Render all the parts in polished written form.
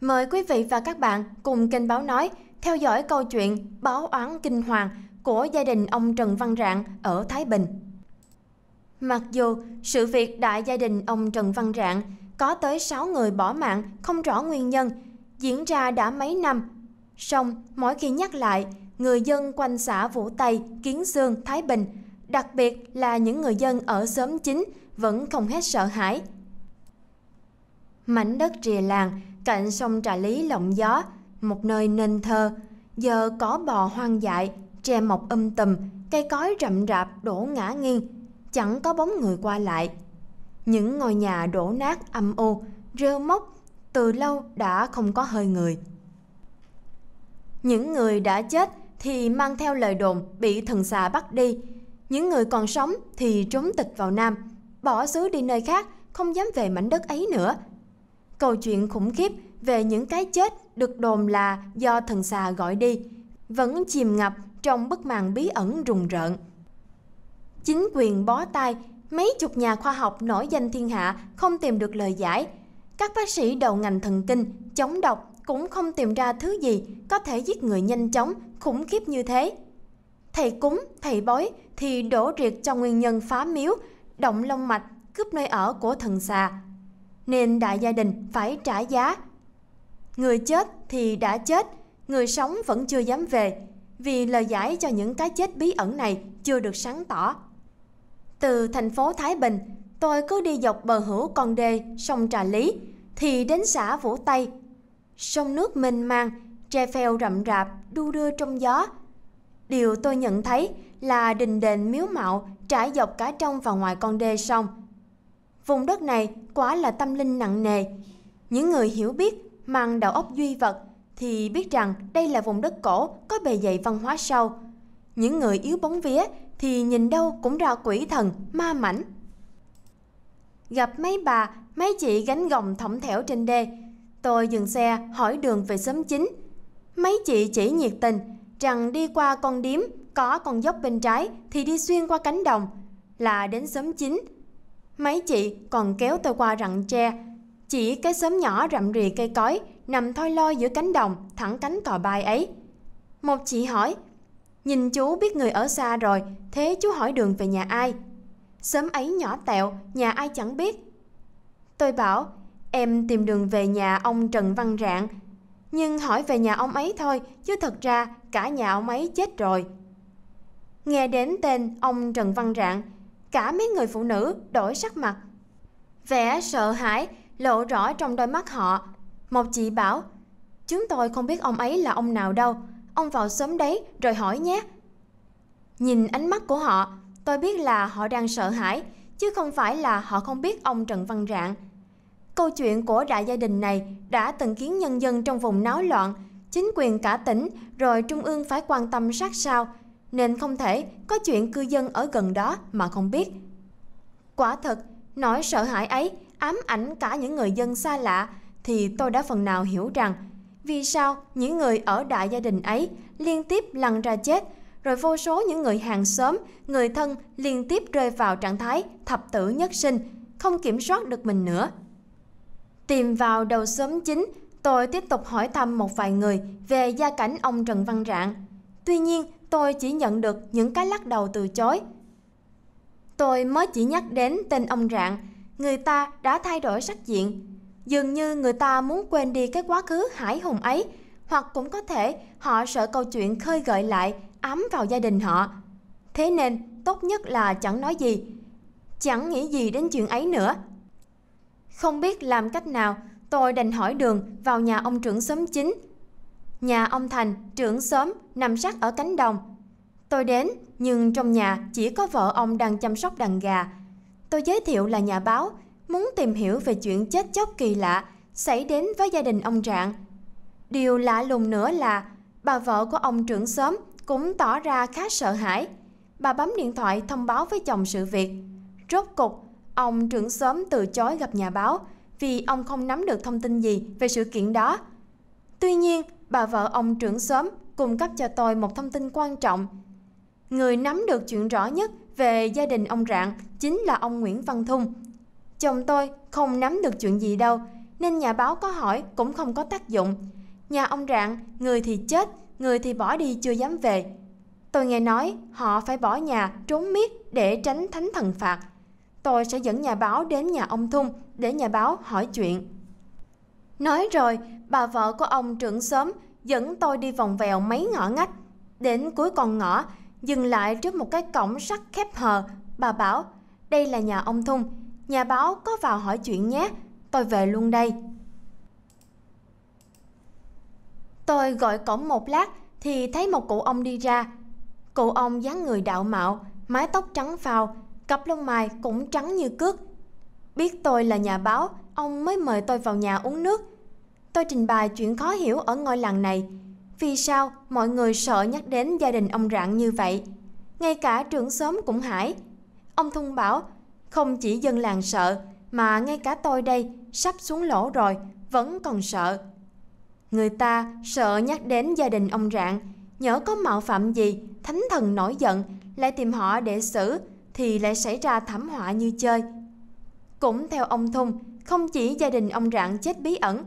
Mời quý vị và các bạn cùng kênh Báo Nói theo dõi câu chuyện báo oán kinh hoàng của gia đình ông Trần Văn Rạng ở Thái Bình. Mặc dù sự việc đại gia đình ông Trần Văn Rạng có tới 6 người bỏ mạng không rõ nguyên nhân diễn ra đã mấy năm, song mỗi khi nhắc lại, người dân quanh xã Vũ Tây, Kiến Xương, Thái Bình, đặc biệt là những người dân ở xóm chính vẫn không hết sợ hãi. Mảnh đất rìa làng, cạnh sông Trà Lý lộng gió, một nơi nên thơ, giờ có bò hoang dại, tre mọc tùm, cây cối rậm rạp đổ ngã nghiêng, chẳng có bóng người qua lại. Những ngôi nhà đổ nát âm u, rêu mốc, từ lâu đã không có hơi người. Những người đã chết thì mang theo lời đồn bị thần xà bắt đi, những người còn sống thì trốn tịch vào Nam, bỏ xứ đi nơi khác, không dám về mảnh đất ấy nữa. Câu chuyện khủng khiếp về những cái chết được đồn là do thần xà gọi đi vẫn chìm ngập trong bức màn bí ẩn rùng rợn. Chính quyền bó tay, mấy chục nhà khoa học nổi danh thiên hạ không tìm được lời giải. Các bác sĩ đầu ngành thần kinh, chống độc cũng không tìm ra thứ gì có thể giết người nhanh chóng, khủng khiếp như thế. Thầy cúng, thầy bói thì đổ riệt cho nguyên nhân phá miếu, động long mạch, cướp nơi ở của thần xà, nên đại gia đình phải trả giá. Người chết thì đã chết, người sống vẫn chưa dám về, vì lời giải cho những cái chết bí ẩn này chưa được sáng tỏ. Từ thành phố Thái Bình, tôi cứ đi dọc bờ hữu con đê sông Trà Lý thì đến xã Vũ Tây. Sông nước mênh mang, tre pheo rậm rạp đu đưa trong gió. Điều tôi nhận thấy là đình đền miếu mạo trải dọc cả trong và ngoài con đê sông. Vùng đất này quả là tâm linh nặng nề. Những người hiểu biết, mang đầu óc duy vật thì biết rằng đây là vùng đất cổ có bề dày văn hóa sâu. Những người yếu bóng vía thì nhìn đâu cũng ra quỷ thần, ma mảnh. Gặp mấy bà, mấy chị gánh gồng thõng thẻo trên đê, tôi dừng xe hỏi đường về xóm chính. Mấy chị chỉ nhiệt tình rằng đi qua con điếm, có con dốc bên trái thì đi xuyên qua cánh đồng là đến xóm chính. Mấy chị còn kéo tôi qua rặng tre, chỉ cái xóm nhỏ rậm rì cây cối nằm thoi loi giữa cánh đồng thẳng cánh cò bay ấy. Một chị hỏi, nhìn chú biết người ở xa rồi, thế chú hỏi đường về nhà ai? Xóm ấy nhỏ tẹo, nhà ai chẳng biết. Tôi bảo, em tìm đường về nhà ông Trần Văn Rạng, nhưng hỏi về nhà ông ấy thôi, chứ thật ra cả nhà ông ấy chết rồi. Nghe đến tên ông Trần Văn Rạng, cả mấy người phụ nữ đổi sắc mặt. Vẻ sợ hãi lộ rõ trong đôi mắt họ. Một chị bảo, chúng tôi không biết ông ấy là ông nào đâu, ông vào xóm đấy rồi hỏi nhé. Nhìn ánh mắt của họ, tôi biết là họ đang sợ hãi, chứ không phải là họ không biết ông Trần Văn Rạng. Câu chuyện của đại gia đình này đã từng khiến nhân dân trong vùng náo loạn, chính quyền cả tỉnh rồi trung ương phải quan tâm sát sao, nên không thể có chuyện cư dân ở gần đó mà không biết. Quả thật, nỗi sợ hãi ấy ám ảnh cả những người dân xa lạ, thì tôi đã phần nào hiểu rằng vì sao những người ở đại gia đình ấy liên tiếp lăn ra chết, rồi vô số những người hàng xóm, người thân liên tiếp rơi vào trạng thái thập tử nhất sinh, không kiểm soát được mình nữa. Tìm vào đầu xóm chính, tôi tiếp tục hỏi thăm một vài người về gia cảnh ông Trần Văn Rạng. Tuy nhiên, tôi chỉ nhận được những cái lắc đầu từ chối. Tôi mới chỉ nhắc đến tên ông Rạng, người ta đã thay đổi sắc diện. Dường như người ta muốn quên đi cái quá khứ hải hùng ấy, hoặc cũng có thể họ sợ câu chuyện khơi gợi lại, ám vào gia đình họ. Thế nên, tốt nhất là chẳng nói gì, chẳng nghĩ gì đến chuyện ấy nữa. Không biết làm cách nào, tôi đành hỏi đường vào nhà ông trưởng xóm chính. Nhà ông Thành, trưởng xóm, nằm sát ở cánh đồng. Tôi đến, nhưng trong nhà chỉ có vợ ông đang chăm sóc đàn gà. Tôi giới thiệu là nhà báo, muốn tìm hiểu về chuyện chết chóc kỳ lạ xảy đến với gia đình ông Rạng. Điều lạ lùng nữa là bà vợ của ông trưởng xóm cũng tỏ ra khá sợ hãi. Bà bấm điện thoại thông báo với chồng sự việc. Rốt cục, ông trưởng xóm từ chối gặp nhà báo vì ông không nắm được thông tin gì về sự kiện đó. Tuy nhiên, bà vợ ông trưởng xóm cung cấp cho tôi một thông tin quan trọng. Người nắm được chuyện rõ nhất về gia đình ông Rạng chính là ông Nguyễn Văn Thung. Chồng tôi không nắm được chuyện gì đâu, nên nhà báo có hỏi cũng không có tác dụng. Nhà ông Rạng, người thì chết, người thì bỏ đi chưa dám về. Tôi nghe nói họ phải bỏ nhà trốn miết để tránh thánh thần phạt. Tôi sẽ dẫn nhà báo đến nhà ông Thung để nhà báo hỏi chuyện. Nói rồi, bà vợ của ông trưởng xóm dẫn tôi đi vòng vèo mấy ngõ ngách. Đến cuối con ngõ, dừng lại trước một cái cổng sắt khép hờ. Bà bảo, đây là nhà ông Thung, nhà báo có vào hỏi chuyện nhé, tôi về luôn đây. Tôi gọi cổng một lát thì thấy một cụ ông đi ra. Cụ ông dáng người đạo mạo, mái tóc trắng phào, cặp lông mày cũng trắng như cước. Biết tôi là nhà báo, ông mới mời tôi vào nhà uống nước. Tôi trình bày chuyện khó hiểu ở ngôi làng này, vì sao mọi người sợ nhắc đến gia đình ông Rạng như vậy. Ngay cả trưởng xóm cũng hãi. Ông Thung bảo, không chỉ dân làng sợ mà ngay cả tôi đây sắp xuống lỗ rồi vẫn còn sợ. Người ta sợ nhắc đến gia đình ông Rạng, nhỡ có mạo phạm gì, thánh thần nổi giận lại tìm họ để xử thì lại xảy ra thảm họa như chơi. Cũng theo ông Thung, không chỉ gia đình ông Rạng chết bí ẩn,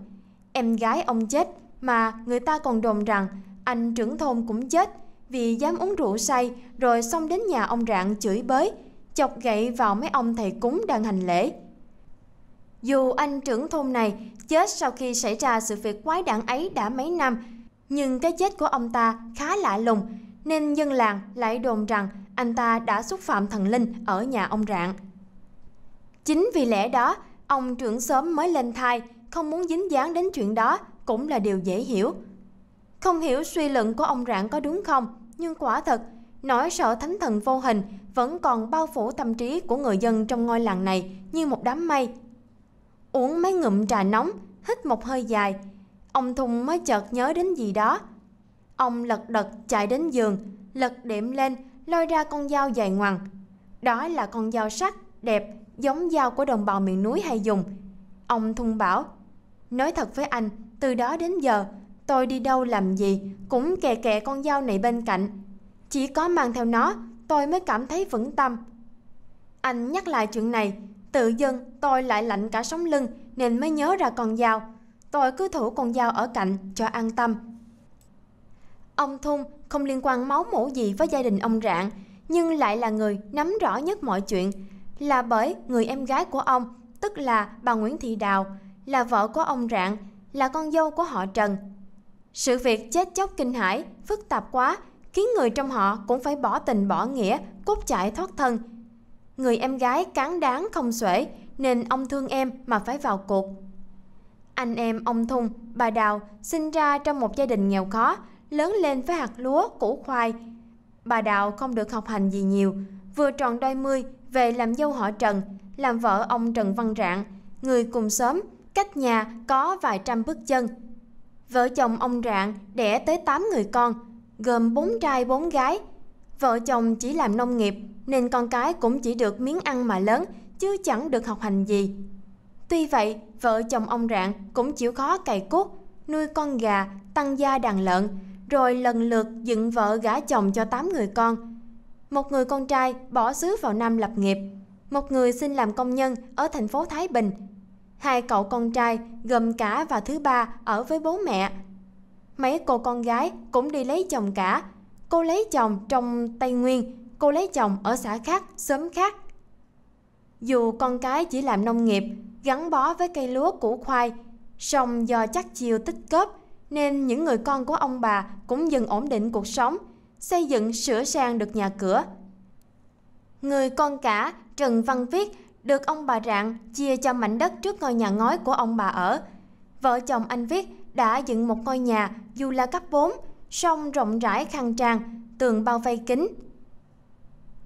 em gái ông chết mà người ta còn đồn rằng anh trưởng thôn cũng chết vì dám uống rượu say rồi xông đến nhà ông Rạng chửi bới, chọc gậy vào mấy ông thầy cúng đang hành lễ. Dù anh trưởng thôn này chết sau khi xảy ra sự việc quái đản ấy đã mấy năm, nhưng cái chết của ông ta khá lạ lùng, nên dân làng lại đồn rằng anh ta đã xúc phạm thần linh ở nhà ông Rạng. Chính vì lẽ đó, ông trưởng xóm mới lên thai, không muốn dính dáng đến chuyện đó cũng là điều dễ hiểu. Không hiểu suy luận của ông Rạng có đúng không, nhưng quả thật, nỗi sợ thánh thần vô hình vẫn còn bao phủ tâm trí của người dân trong ngôi làng này như một đám mây. Uống mấy ngụm trà nóng, hít một hơi dài, ông Thung mới chợt nhớ đến gì đó. Ông lật đật chạy đến giường, lật đệm lên, lôi ra con dao dài ngoằng. Đó là con dao sắc, đẹp, giống dao của đồng bào miền núi hay dùng. Ông Thung bảo, nói thật với anh, từ đó đến giờ, tôi đi đâu làm gì cũng kè kè con dao này bên cạnh. Chỉ có mang theo nó, tôi mới cảm thấy vững tâm. Anh nhắc lại chuyện này, tự dưng tôi lại lạnh cả sống lưng nên mới nhớ ra con dao. Tôi cứ thủ con dao ở cạnh cho an tâm. Ông Thung không liên quan máu mủ gì với gia đình ông Rạng, nhưng lại là người nắm rõ nhất mọi chuyện, là bởi người em gái của ông, tức là bà Nguyễn Thị Đào, là vợ của ông Rạng, là con dâu của họ Trần. Sự việc chết chóc kinh hãi, phức tạp quá, khiến người trong họ cũng phải bỏ tình bỏ nghĩa, cốt chạy thoát thân. Người em gái cán đáng không xuể nên ông thương em mà phải vào cuộc. Anh em ông Thung, bà Đào sinh ra trong một gia đình nghèo khó, lớn lên với hạt lúa, củ khoai. Bà Đào không được học hành gì nhiều, vừa tròn đôi mươi về làm dâu họ Trần, làm vợ ông Trần Văn Rạng, người cùng xóm, cách nhà có vài trăm bước chân. Vợ chồng ông Rạng đẻ tới 8 người con, gồm 4 trai 4 gái. Vợ chồng chỉ làm nông nghiệp nên con cái cũng chỉ được miếng ăn mà lớn, chứ chẳng được học hành gì. Tuy vậy, vợ chồng ông Rạng cũng chịu khó cày cuốc, nuôi con gà, tăng gia đàn lợn, rồi lần lượt dựng vợ gả chồng cho 8 người con. Một người con trai bỏ xứ vào Nam lập nghiệp, một người xin làm công nhân ở thành phố Thái Bình. Hai cậu con trai gồm cả và thứ ba ở với bố mẹ. Mấy cô con gái cũng đi lấy chồng cả. Cô lấy chồng trong Tây Nguyên, cô lấy chồng ở xã khác, xóm khác. Dù con cái chỉ làm nông nghiệp, gắn bó với cây lúa củ khoai, song do chắc chiêu tích cóp nên những người con của ông bà cũng dần ổn định cuộc sống, xây dựng sửa sang được nhà cửa. Người con cả Trần Văn Viết được ông bà Rạng chia cho mảnh đất trước ngôi nhà ngói của ông bà ở. Vợ chồng anh Viết đã dựng một ngôi nhà dù là cấp 4, song rộng rãi khang trang, tường bao vây kín.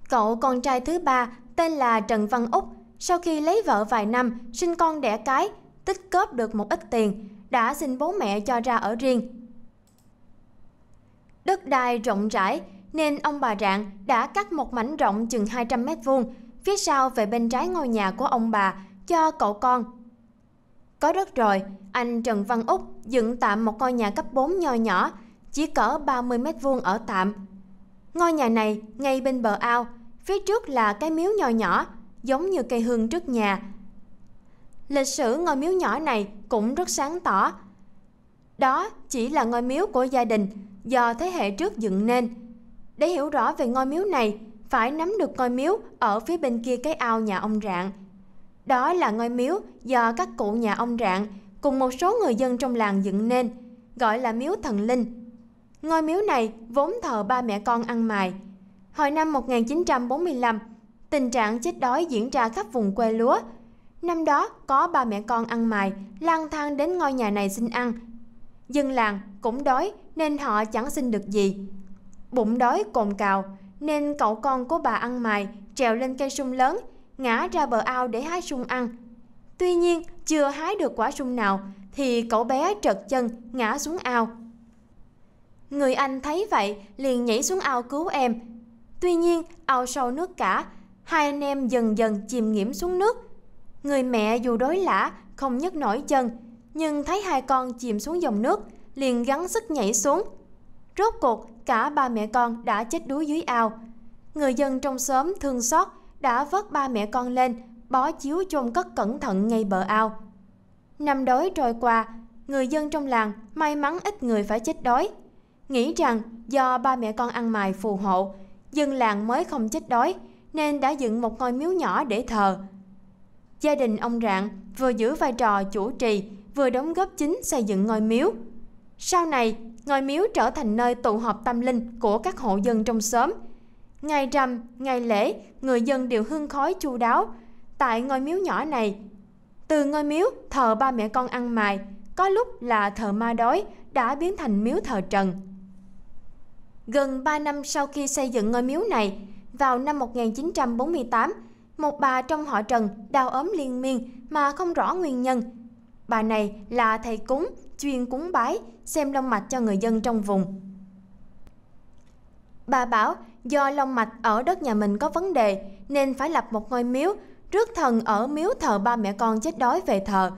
Cậu con trai thứ ba tên là Trần Văn Úc, sau khi lấy vợ vài năm, sinh con đẻ cái, tích cóp được một ít tiền, đã xin bố mẹ cho ra ở riêng. Đất đai rộng rãi nên ông bà Rạng đã cắt một mảnh rộng chừng 200 m², phía sau về bên trái ngôi nhà của ông bà cho cậu con. Có đất rồi, anh Trần Văn Úc dựng tạm một ngôi nhà cấp 4 nho nhỏ, chỉ cỡ 30 m² ở tạm. Ngôi nhà này ngay bên bờ ao, phía trước là cái miếu nho nhỏ, giống như cây hương trước nhà. Lịch sử ngôi miếu nhỏ này cũng rất sáng tỏ. Đó chỉ là ngôi miếu của gia đình do thế hệ trước dựng nên. Để hiểu rõ về ngôi miếu này, phải nắm được ngôi miếu ở phía bên kia cái ao nhà ông Rạng. Đó là ngôi miếu do các cụ nhà ông Rạng cùng một số người dân trong làng dựng nên, gọi là miếu thần linh. Ngôi miếu này vốn thờ ba mẹ con ăn mày. Hồi năm 1945, tình trạng chết đói diễn ra khắp vùng quê lúa. Năm đó có ba mẹ con ăn mày lang thang đến ngôi nhà này xin ăn. Dân làng cũng đói nên họ chẳng xin được gì. Bụng đói cồn cào nên cậu con của bà ăn mày trèo lên cây sung lớn, ngã ra bờ ao để hái sung ăn. Tuy nhiên chưa hái được quả sung nào thì cậu bé trật chân ngã xuống ao. Người anh thấy vậy liền nhảy xuống ao cứu em. Tuy nhiên ao sâu nước cả, hai anh em dần dần chìm nghiễm xuống nước. Người mẹ dù đói lả không nhấc nổi chân, nhưng thấy hai con chìm xuống dòng nước liền gắng sức nhảy xuống. Rốt cuộc cả ba mẹ con đã chết đuối dưới ao. Người dân trong xóm thương xót đã vớt ba mẹ con lên, bó chiếu chôn cất cẩn thận ngay bờ ao. Năm đói trôi qua, người dân trong làng may mắn ít người phải chết đói, nghĩ rằng do ba mẹ con ăn mày phù hộ, dân làng mới không chết đói, nên đã dựng một ngôi miếu nhỏ để thờ. Gia đình ông Rạng vừa giữ vai trò chủ trì, vừa đóng góp chính xây dựng ngôi miếu. Sau này, ngôi miếu trở thành nơi tụ họp tâm linh của các hộ dân trong xóm. Ngày rằm, ngày lễ, người dân đều hương khói chu đáo tại ngôi miếu nhỏ này. Từ ngôi miếu thờ ba mẹ con ăn mày, có lúc là thờ ma đói, đã biến thành miếu thờ Trần. Gần 3 năm sau khi xây dựng ngôi miếu này, vào năm 1948, một bà trong họ Trần đau ốm liên miên mà không rõ nguyên nhân. Bà này là thầy cúng, chuyên cúng bái, xem long mạch cho người dân trong vùng. Bà bảo do long mạch ở đất nhà mình có vấn đề nên phải lập một ngôi miếu, rước thần ở miếu thờ ba mẹ con chết đói về thờ.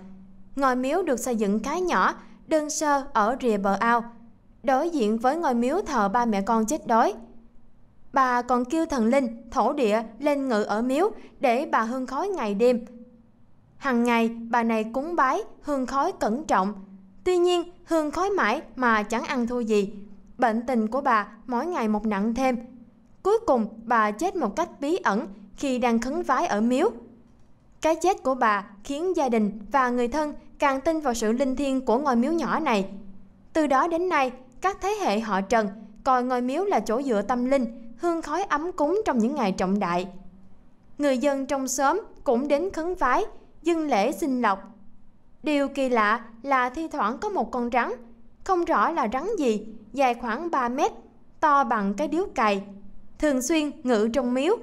Ngôi miếu được xây dựng khá nhỏ, đơn sơ ở rìa bờ ao, đối diện với ngôi miếu thờ ba mẹ con chết đói. Bà còn kêu thần linh, thổ địa lên ngự ở miếu để bà hương khói ngày đêm. Hằng ngày bà này cúng bái, hương khói cẩn trọng. Tuy nhiên hương khói mãi mà chẳng ăn thua gì. Bệnh tình của bà mỗi ngày một nặng thêm. Cuối cùng bà chết một cách bí ẩn khi đang khấn vái ở miếu. Cái chết của bà khiến gia đình và người thân càng tin vào sự linh thiêng của ngôi miếu nhỏ này. Từ đó đến nay, các thế hệ họ Trần coi ngôi miếu là chỗ dựa tâm linh, hương khói ấm cúng trong những ngày trọng đại. Người dân trong xóm cũng đến khấn vái, dâng lễ xin lộc. Điều kỳ lạ là thi thoảng có một con rắn, không rõ là rắn gì, dài khoảng 3 mét, to bằng cái điếu cày, thường xuyên ngự trong miếu.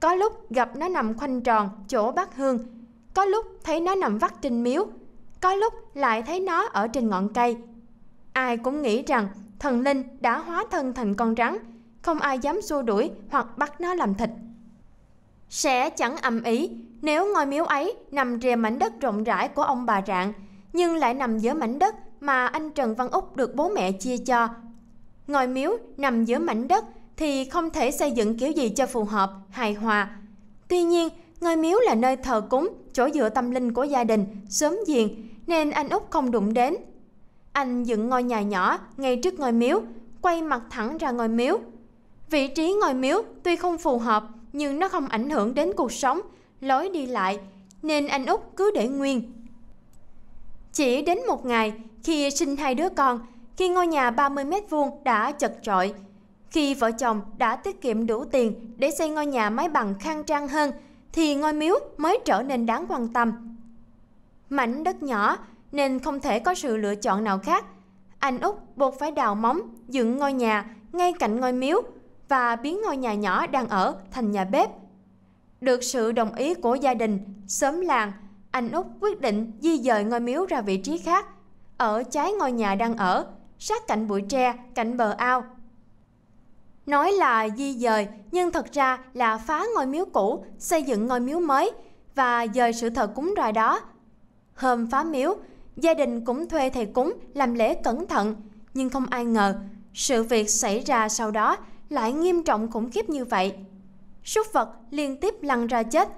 Có lúc gặp nó nằm khoanh tròn chỗ bát hương, có lúc thấy nó nằm vắt trên miếu, có lúc lại thấy nó ở trên ngọn cây. Ai cũng nghĩ rằng thần linh đã hóa thân thành con rắn, không ai dám xua đuổi hoặc bắt nó làm thịt. Sẽ chẳng ầm ĩ nếu ngôi miếu ấy nằm rìa mảnh đất rộng rãi của ông bà Rạng, nhưng lại nằm giữa mảnh đất mà anh Trần Văn Úc được bố mẹ chia cho. Ngôi miếu nằm giữa mảnh đất thì không thể xây dựng kiểu gì cho phù hợp, hài hòa. Tuy nhiên, ngôi miếu là nơi thờ cúng, chỗ dựa tâm linh của gia đình, xóm giềng, nên anh Úc không đụng đến. Anh dựng ngôi nhà nhỏ ngay trước ngôi miếu, quay mặt thẳng ra ngôi miếu. Vị trí ngôi miếu tuy không phù hợp nhưng nó không ảnh hưởng đến cuộc sống, lối đi lại, nên anh Úc cứ để nguyên. Chỉ đến một ngày, khi sinh hai đứa con, khi ngôi nhà 30 m² đã chật chội, khi vợ chồng đã tiết kiệm đủ tiền để xây ngôi nhà mái bằng khang trang hơn, thì ngôi miếu mới trở nên đáng quan tâm. Mảnh đất nhỏ nên không thể có sự lựa chọn nào khác. Anh Úc buộc phải đào móng, dựng ngôi nhà ngay cạnh ngôi miếu và biến ngôi nhà nhỏ đang ở thành nhà bếp. Được sự đồng ý của gia đình, xóm làng, anh Úc quyết định di dời ngôi miếu ra vị trí khác, ở trái ngôi nhà đang ở, sát cạnh bụi tre, cạnh bờ ao. Nói là di dời, nhưng thật ra là phá ngôi miếu cũ, xây dựng ngôi miếu mới và dời sự thờ cúng ra đó. Hôm phá miếu, gia đình cũng thuê thầy cúng làm lễ cẩn thận, nhưng không ai ngờ sự việc xảy ra sau đó lại nghiêm trọng khủng khiếp như vậy. Súc vật liên tiếp lăn ra chết.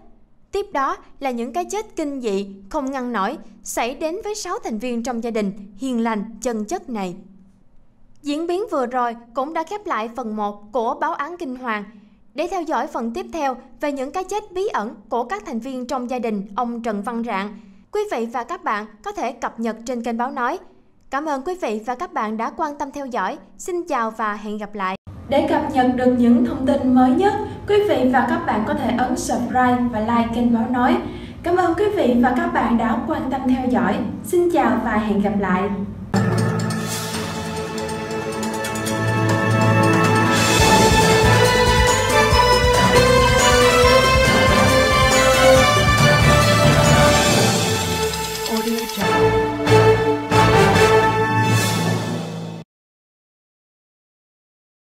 Tiếp đó là những cái chết kinh dị, không ngăn nổi, xảy đến với 6 thành viên trong gia đình hiền lành, chân chất này. Diễn biến vừa rồi cũng đã khép lại phần 1 của báo án kinh hoàng. Để theo dõi phần tiếp theo về những cái chết bí ẩn của các thành viên trong gia đình ông Trần Văn Rạng, quý vị và các bạn có thể cập nhật trên kênh Báo Nói. Cảm ơn quý vị và các bạn đã quan tâm theo dõi. Xin chào và hẹn gặp lại. Để cập nhật được những thông tin mới nhất, quý vị và các bạn có thể ấn subscribe và like kênh Báo Nói. Cảm ơn quý vị và các bạn đã quan tâm theo dõi. Xin chào và hẹn gặp lại.